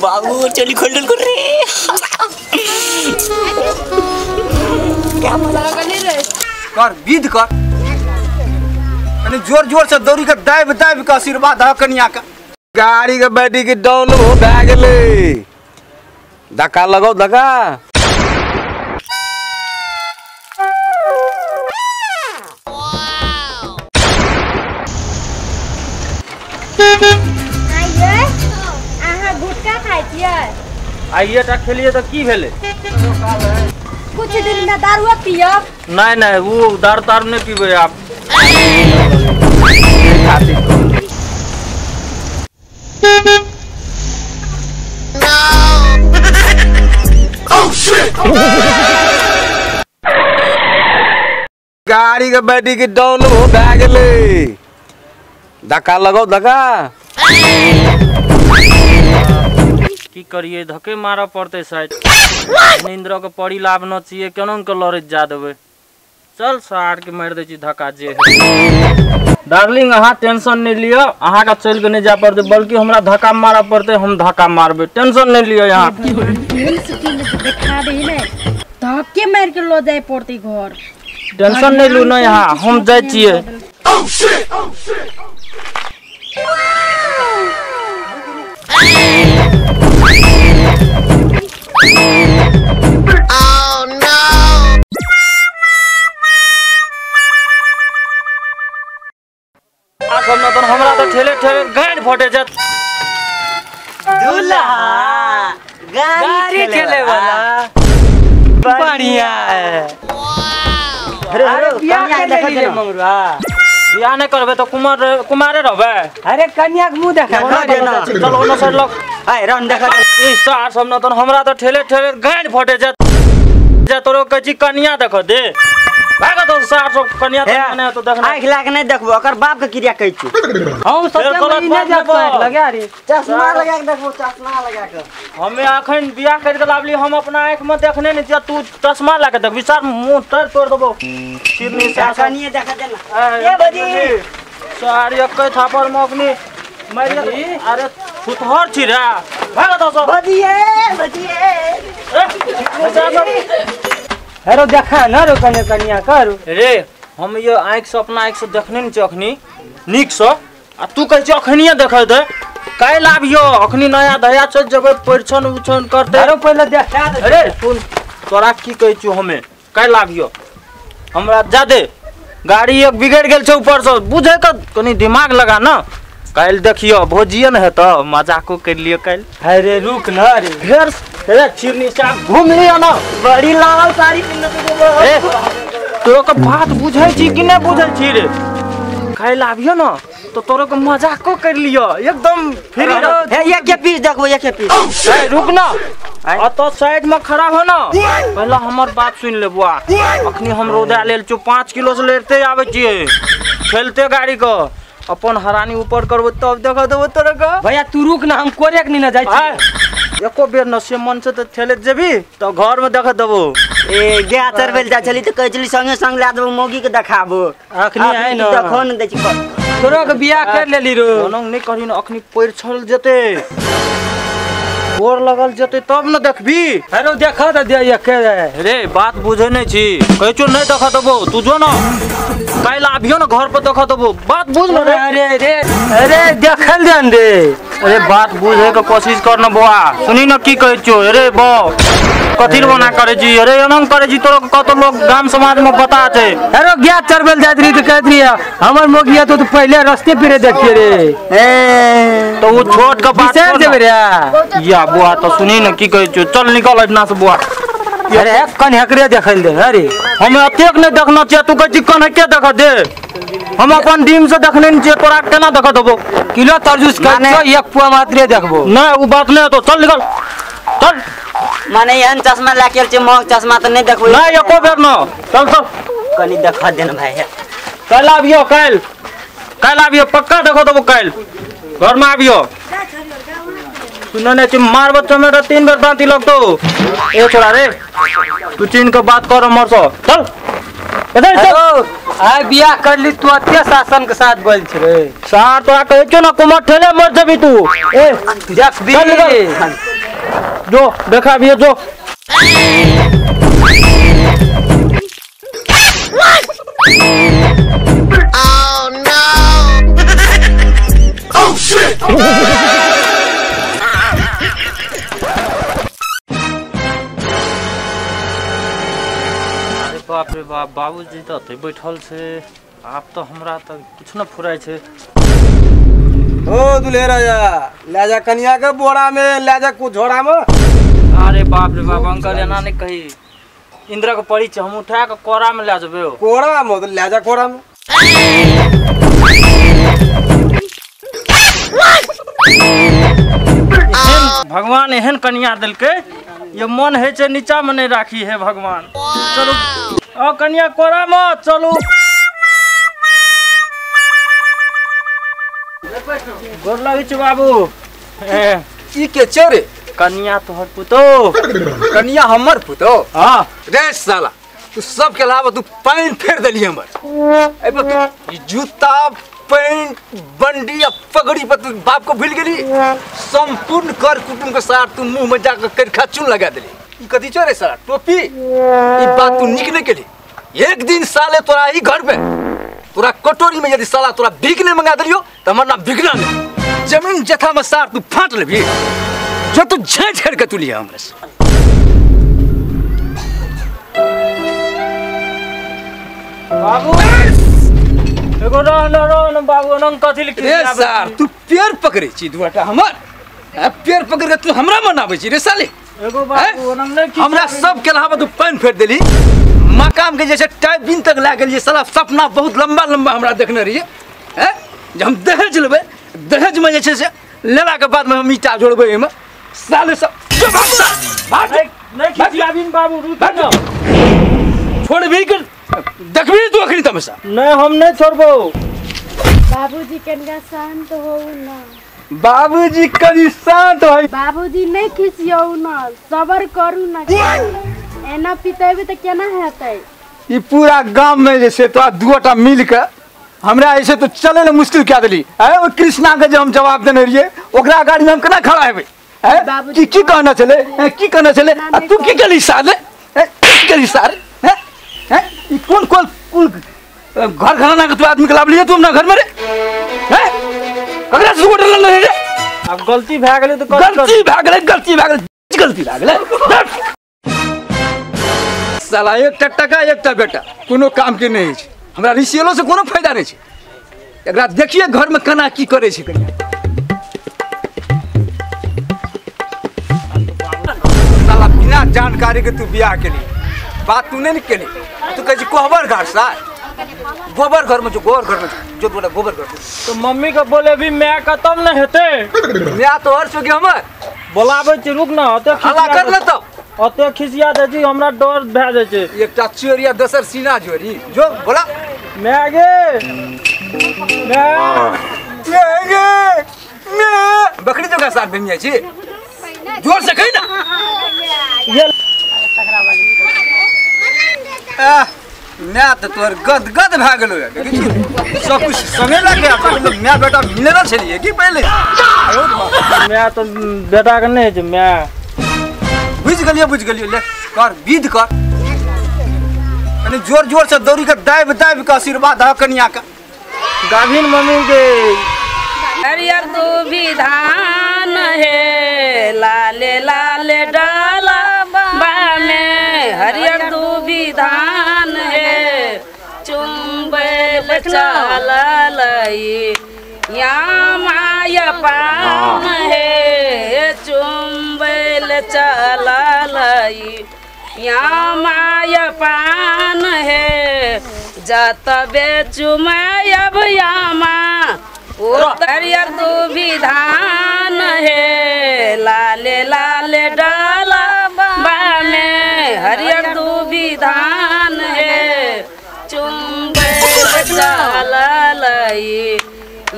बाबू चली खोल कर रे क्या कर विध कर जोर जोर से दौड़ी के दाब दाब के आशीर्वाद है कनिया का गाड़ी के बैठी के डाउन हो गए धक्का लगाओ धक्का आइए टा खेलिए तो की भेले कुछ दिन ना दारू पियब नहीं नहीं वो दारू तारू नहीं पीबे आप गाड़ी के बैठी के डाउन हो गए धक्का लगाओ धक्का की करिए धके मारा पड़ते साइड इंद्र के पड़ी लाभ न चाहिए केना के लड़त जा देवे चल सार के मार दे छी धक्का जे डार्लिंग अहाँ टेंशन नहीं लियो अहाँ का चल के नहीं जा पड़ते बल्कि हमरा धक्का मारा पड़ते हम धक्का मारबे टेंशन नहीं लियो यहाँ धक्के मार के लो जाए पड़ते घर टेंशन नहीं लू ना यहाँ हम जाए छिए हमरा तो ठेले ठेले गाड़ी फटे जात दूल्हा गाड़ी ठेले वाला बढ़िया है अरे अरे बियाह देखा जे मंगरुआ बियाह नहीं करबे तो कुमार कुमारे रहबे अरे कन्या के मुंह देखा चल ओनो सर लोग आय रन देखा ई सार सामने तो हमरा तो ठेले ठेले गाड़ी फटे जात जा तोरो कची कन्या देखो दे भागो तो सार सब कन्या त माने तो देखना आंख लाग नहीं देखबो अकर बाप के क्रिया कहि छी हम सोचले मनी नहीं जा पाए लगा रे चश्मा लगा के देखबो चश्मा लगा के हमें अखन बियाह कर के लाबली हम अपना आंख में देखने नहीं जा तू चश्मा लगा देख विचार मुंह तर तोड़ देबो सिरनी सासनिए देखा देना ए बजी सार एक थापर मखनी मार दे अरे फुटहर छी रे भागो तो सब बजिए बजिए ए हेरो देखा न रो कने कनिया कर रे हम यो आंख से अपना आंख से देखने न चखनी निक से आ तू कह छ अखनिया देखै दे काल आबियो अखनी नया दया छ जब परीक्षण उछन करते हेरो पहिले देखा दे अरे सुन तोरा की कहै छु हमें काल आबियो हमरा जा दे गाड़ी एक बिगड़ गेल छ ऊपर से बुझै क कनी दिमाग लगा न काल देखियो भोजियन है त मजाको कर लियो काल अरे रुक न रे फेर तेरा चिरनी साहब घूम लिया ना बड़ी लाल साड़ी पिन्ने तो तोरो के बात बुझै छी कि नै बुझै छी रे खाइ लाबियो ना तो तोरो के मजाको कर लियो एकदम फ्री रहो हे एक के पीस देखबो एक के पीस ए रुक ना आ तो साइड में खड़ा हो ना पहला हमर बात सुन लेबो अखनी हम रोदा लेल छु 5 किलो से लेते आबै छी खेलते गाड़ी को अपन हरानी ऊपर करबो तब देखा देबो तोरा के भैया तू रुक ना हम कोरे के नै जाय छी एको बेर नसे मन से तो ठेले जेबी तो घर में देखा देबो ए गया चरबेल जा चली तो कह चली संगे संग ला देबो मौगी के देखाबो अखनी है न देखो न दे छी तोरो के बियाह कर लेली रो ननंग नहीं करी न अखनी पैर छल जते गोर लगल जते तब न देखबी हेरो देखा दे एक रे बात बुझे नहीं छी कह छो नहीं देखा देबो तू जो न काल आबियो न घर पर देखा देबो बात बुझ न रे रे अरे देखल जान दे अरे बात बुझे के कोशिश कर न बुआ सुनी न की कहै छियो अरे बो कथि बना करे छी अरे एनम करे छी तोरो कतो लोग गाम समाज में बता छै अरे गया चरबेल जाइत रही त कहत रही हमर मोगिया तो पहले रास्ते पे देखिए रे ए तो वो छोट के बात कर देबे रे या बुआ तो सुनी न की कहै छियो चल निकल अपना से बुआ अरे कन हकरे देखल दे अरे हम अतेक नै देखना छै तू कहै छी कन हके देखा दे हम अपन डीम से देखने न छै तोरा केना देखा देबो किलो तरजुस कर तो एक पुआ मात्रे देखबो ना उ बात नै तो चल निकल चल माने एहन चश्मा लाकेल छै मोग चश्मा तो नै देखबो ना एको बेर न चल चल कनी देखा देन भाई काल आबियो काल काल आबियो पक्का देखा देबो काल घर में आबियो सुनो नै छै मार बच्चा मेरा 3 बेर दांती लगतो ए छोरा रे तू चीन के बात कर हमर से चल ए आय बियाह कर ली तू अत्या शासन के साथ बोल छे सार तोरा कहे छौ ना कुमार ठेले मर जबी तू ए देख भी जो देखा भी जो oh no oh shit बाप रे बाप बाबूजी तो अते बैठल छे आप तो हमरा त किछु न फुराय छे ओ दुल्हे राजा ले जा कन्या के बोरा में ले जा कु झोरा में अरे बाप रे बाप अंकल एना नहीं कही इंद्र को पड़ी छ हम उठा के कोरा में ले जबे कोरा में तो ले जा कोरा में भगवान एहन कन्या देलके ये मन है छे नीचा में नहीं राखी है भगवान चलो ओ कन्या कोरा मत चलू गोर लगे छ बाबू ई के चोरे कन्या तोहर पुतो कन्या हमर पुतो हां रे साला तू सब के लावा तू पैन फेर देली हमर ए जूता पैन बंडी या पगड़ी पर तू बाप को भूल गेली संपूर्ण कर कुटुंब के साथ तू मुंह में जाकर करखा चुन लगा देली कथी चोरे साला टोपी ई बात तू निकले के लिए एक दिन साले तोरा ई घर में तोरा कटोरी में यदि साला तोरा बिकने मंगा दलियो त हमर ना बिकना नहीं जमीन जथा में सार तू फाट लेबी जो तू झेड़ झेड़ के तू लिया हमरे से बाबू एगो रन बाबू नन कथी लिख रे सार तू पैर पकड़े छी दुटा हमर पैर पकड़ के तू हमरा मनाबै छी रे साले एगो बाबू हमरा सब के लावा तू पैन फेर देली मकाम के जैसे टाइप बिन तक ला गेलिए साला सपना बहुत लंबा लंबा हमरा देखने रहिए हैं जे हम दहेज लेबे दहेज में जैसे से लेला के बाद में हम ईटा जोड़बे एमे साले सब बात नहीं किया बिन बाबू रुको छोड़ भी कर देखबी तू अखनी तमसा नहीं हम नहीं छोड़बो बाबूजी कनिया शांत हो ना बाबूजी कनी शांत होई बाबूजी नहीं खिसियौ ना सबर करू ना एना पितेबे त केना हेतै ई पूरा गांव में जैसे तो दुटा मिल के हमरा ऐसे तो चले न मुश्किल क्या देली ए कृष्णा के जो हम जवाब देने रहिए ओकरा गाड़ी में हम केना खड़ा हेबे ए की कहना चले की कहना चले तू की केली साले केली सार हैं ई कोन कोन घर घराना के तू आदमी के लाबलिए तू अपना घर में रे हैं ककरा झूठ न ले रे अब गलती भाग गेलै त गलती भाग गेलै साला एक टटका एक टा बेटा कोनो काम के नै छै हमरा रिसियलो से कोनो फायदा नै छै एकरा देखिए घर में कना की करै छै कन्या साला बिना जानकारी के तू बियाह केली बात तू नै केली तू कहै छी कोहबर घर सा गोबर घर में जो बोला गोबर घर तो मम्मी का बोले भी मैं का तब न हेते मैं तो हर चुके हमर बोलाबै छी रुक ना होते हल्ला कर ले तब ओते खिसिया दे जी हमरा डर भए जाय छै एकटा चोरिया दसर सीना जोड़ी जो बोला मैं गे मैं बकरी जका साथ में जाय छी जोर से कहि ना ये तगड़ा वाली मैं तो तोर गद गद भए गेलो सब कुछ समय लगे अपन मैं बेटा मिलना छलिए कि पहले मैं तो बेटा के नहीं जे मैं बुझ गेलिए ले कर विध कर अने जोर जोर से दौड़ी के दाइब दाइब के आशीर्वाद ह कन्या का गाभिन मम्मी के हरियर तू भी धान है लाल लाल डाला बा में हरियर तू भी धान लई या माया पाम है चुम्बल चला लई या माया पान है जतबे चुमयब यामा उतरियर तू भी धान है लाल लाल डाला में हरियर तू भी धान है लई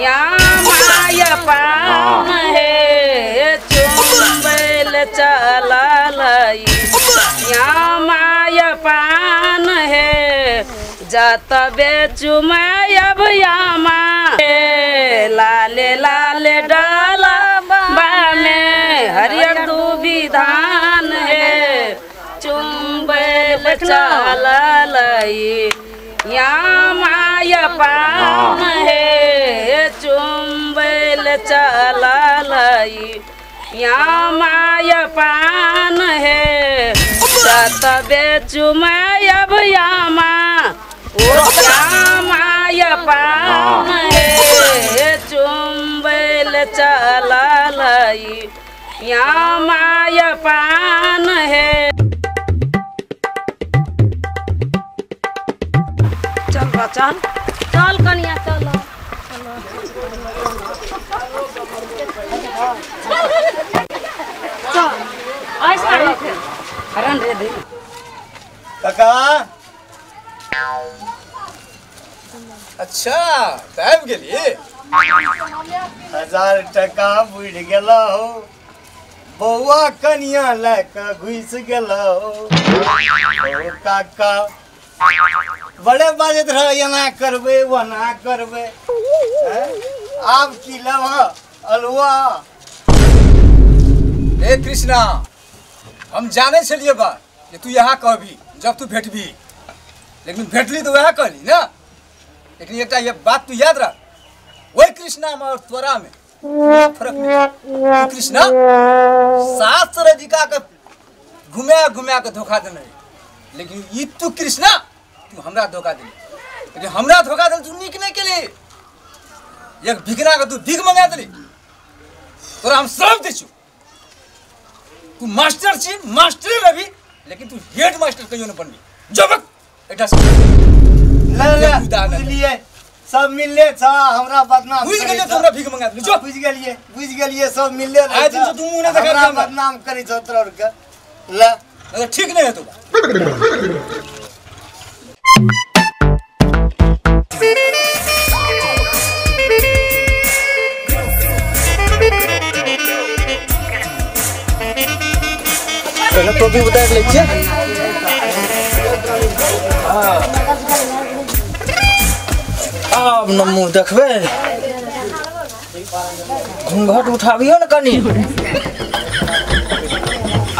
या माया पाम है चुम्बल चला लई या माया पान है जतबे चुमायब यामा लाले लाले डालबा में हरियर दूबी धान है चुम्बे चल यामा या पान है चुम्बे चल यामा या पान है जतबे चुमायब यामा यामा या पान है चुम्बल चल यामा या पान है। चल बच्चा चल कनिया चलो चल काका अच्छा टाइम के लिए 1000 टका बुढ़ गया हो बउआ कनिया लेकर घुस गया हो काका बड़े बाजत रहा एना करबे वना करबे आप की लवा अलवा हे कृष्णा हम जाने चलिए बा कि तू यहाँ कभी जब तू भेटबी लेकिन भेटली तो वह कहली ना लेकिन एक ये बात तू याद रख वही कृष्णा में और त्वरा में फर्क नहीं कृष्णा शास्त्र अधिका के घुमा के धोखा देने लेकिन ये तू कृष्णा तू हमरा धोखा दे लेकिन हमरा धोखा दे तू निकने के लिए एक भिगना के तू भीख मंगा दे तोरा हम श्राप दे तू मास्टर छी मास्टर रही लेकिन तू हेड मास्टर कहियो न बनबी जबक एटा ला ला बुझलिए सब मिलले छ हमरा बदनाम बुझ गेलिए हमरा भीख मंगा दे जो बुझ गेलिए सब मिलले आज दिन से तू मुना देखा हमरा बदनाम करी छ तोरा और के ला ठीक नहीं है तू तो भी बता ले लीजिए आप नमू देखबे घूंघट उठाबियो न कनी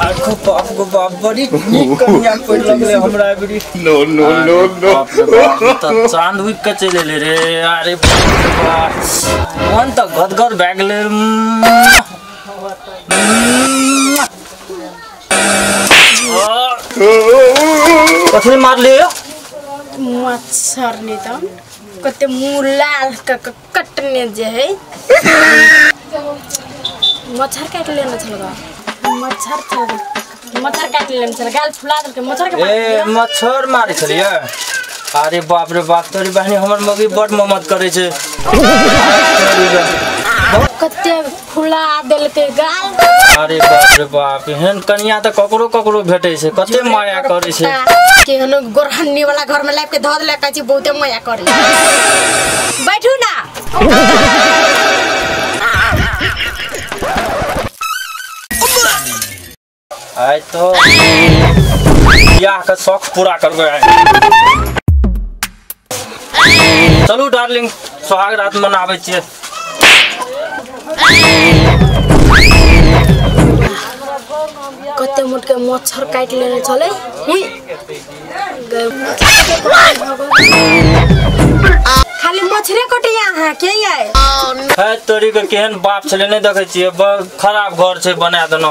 आखो बाप गो बाप बड़ी कनिया पड़ लगले हमरा बड़ी नो नो नो नो त चांद उक के चले ले रे अरे मन त गदगर बैग ले कथी मार लियो मच्छर ने त कते मुंह लाल कटने जे है मच्छर काट लेने छलगा मच्छर काट लेने छल गाल फुला देलके मच्छर के ए मच्छर मारे छलिए अरे बाप रे बाप तोरी बहनी हमर मगी बड ममत करे छे कते फुला देलके गाल अरे बाप रे बाप एहन कनिया त ककरो भेटे छे कते माया करे छे केहनो गोरहन्नी वाला घर में लाइफ के धद ले कछि बहुते माया करे बैठू ना आय तो बियाह का शौक पूरा करबे आय चलू डार्लिंग सोहाग रात मनाबे छिए कते मोट के मच्छर काट लेने चले खाली मच्छरे कटिया है के ये है तोरी के केहन बाप छले नहीं देखे छिए खराब घर छे बना देनो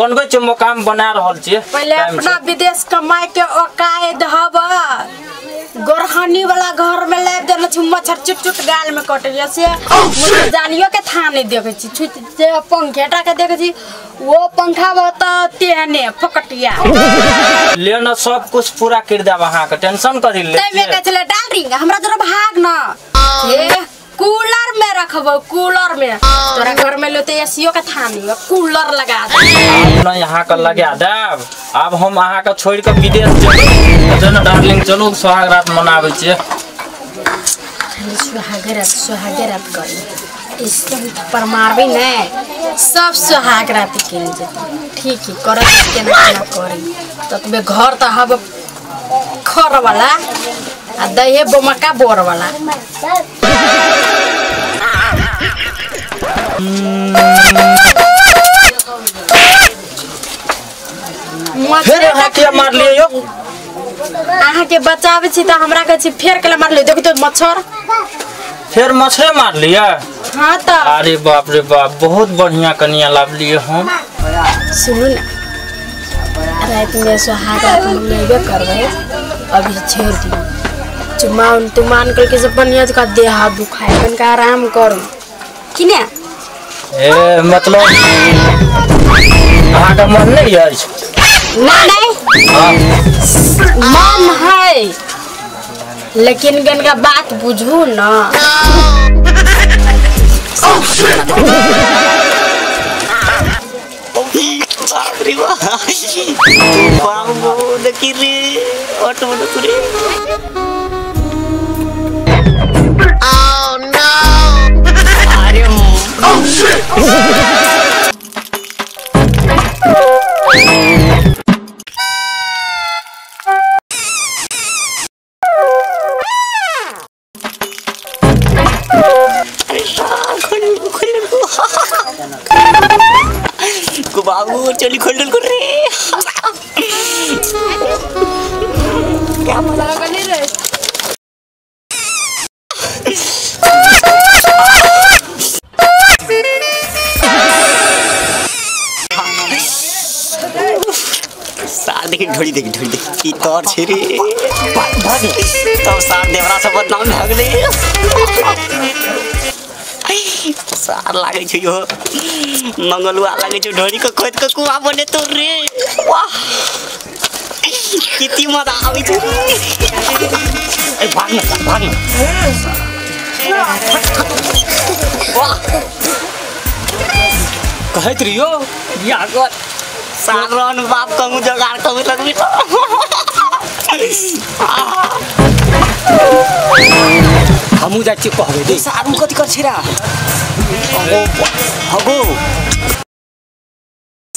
बनबे छ मकान बना रहल छिए पहले अपना विदेश कमाए के औकात हब गोरहानी वाला घर में ले देने छ मच्छर चुट गाल में कटिया से जानियो के थाने देखे छी छुत पंखेटा के देखे छी वो पंखा बता तेने फकटिया लेना सब कुछ पूरा कर देब अहा के टेंशन करी ले तमे के चले डालिंग हमरा जरा भाग ना ए कूलर में रखबो कूलर में तोरा घर में लेते एसीओ के थानी कूलर लगा दे अपना यहां का लगा देब अब हम अहा के छोड़ के विदेश चलू चलो डार्लिंग चलू सोहाग रात मनावे छी सोहाग रात करी पर मारबी ने सब सोहाग रात के ठीक है करत के ना करी तबे घर त हब खर वाला आ दही बमका बोर वाला। फिर हाकिया मार लिए यो आहा के बचावे छी त हमरा के छी फेर केला मार ले देखि तो मच्छर फिर मच्छर मार लिया। हां त अरे बाप रे बाप बहुत बढ़िया कनिया लाभ लिए हम। सुन ना रात में सुहागा तुम लेबे करबे अभी छोड़ दी चुमा उन तुमान करके सब बढ़िया का देह दुखाए कन का आराम करू किने ए मतलब आहा का मन नहीं है नहीं मन है लेकिन गन का बात बुझू ना बाबू चली खोल कर रे क्या मजा करने रे साथ देखी ढोड़ी देखी तोर छे रे भाग तब साथ देवरा सब बदनाम भाग ले सार लागे छ यो मंगलवा लागे छ ढोरी को खोद के कुआ बने तो रे वाह कितनी मजा आवे छ ए भाग ना वाह कहत रियो या गल सार रन बाप कहू जगार कहू लगबी हमू जा छी कहबे दे सारू कथि कर छिरा हगो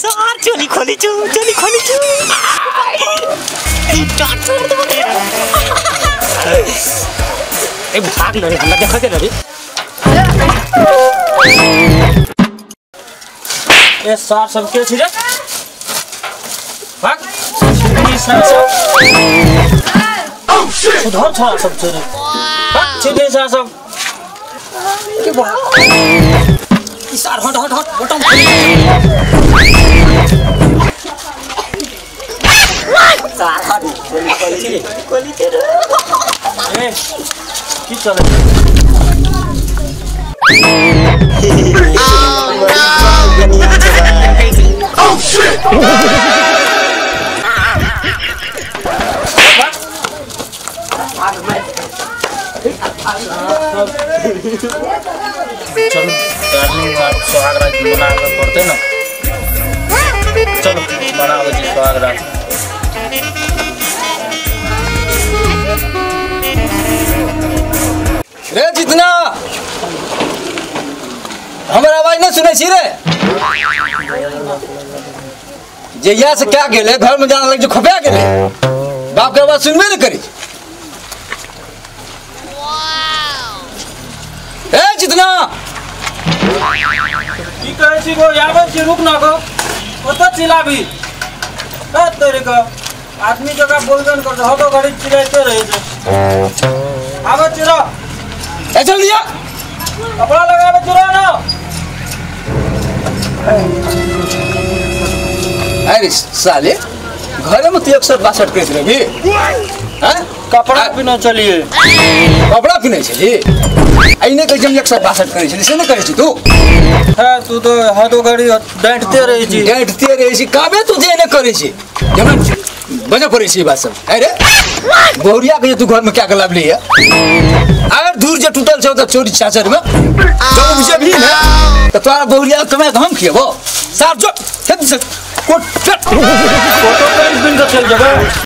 सार चोली खोली छु काट छोड़ दो ए भाग न रे हमरा देखा दे रे ए सार सब के छिरे भाग छिरी सार सब उधर था सब छिरे भाग छिरी सार सब के बात सार हट बटम सार हट कोली तेरे ए की चले ओह शिट आज मैं चलो डार्लिंग आप सुहागराज बनाकर करते ना चलो बनाओ जी सुहागराज रे जितना हमारा आवाज ना सुने छी रे जहिया से क्या गेले घर में जाने लग जो खपा गेले बाप के आवाज सुनबे न करी। ए जितना की कहे छी गो याबे छी रुक ना गो ओत चिलाबी ए तोरे को आदमी जगह बोलगन कर दो हटो गाड़ी चिराते रहे छ आबे चिरो ए जल्दी आ कपड़ा लगाबे चिरो ना अरे साले घर में 162 केस रे भी हैं कपड़ा बिना चलिए कपड़ा बिना चलिए आइने के जम 162 करे छी से न करे छी तू हां तू तो हाथो गाड़ी डटते रही छी काबे तू जे न करे छी जमन बजे पड़े छी बात सब। अरे बहुरिया के तू घर में क्या गलाब लिए और दूर जे टूटल छ त चोरी चाचर में जब विषय भी है त तोरा बहुरिया तमे हम खियबो साफ जो कोट कोट पेंट बिन के चल जगह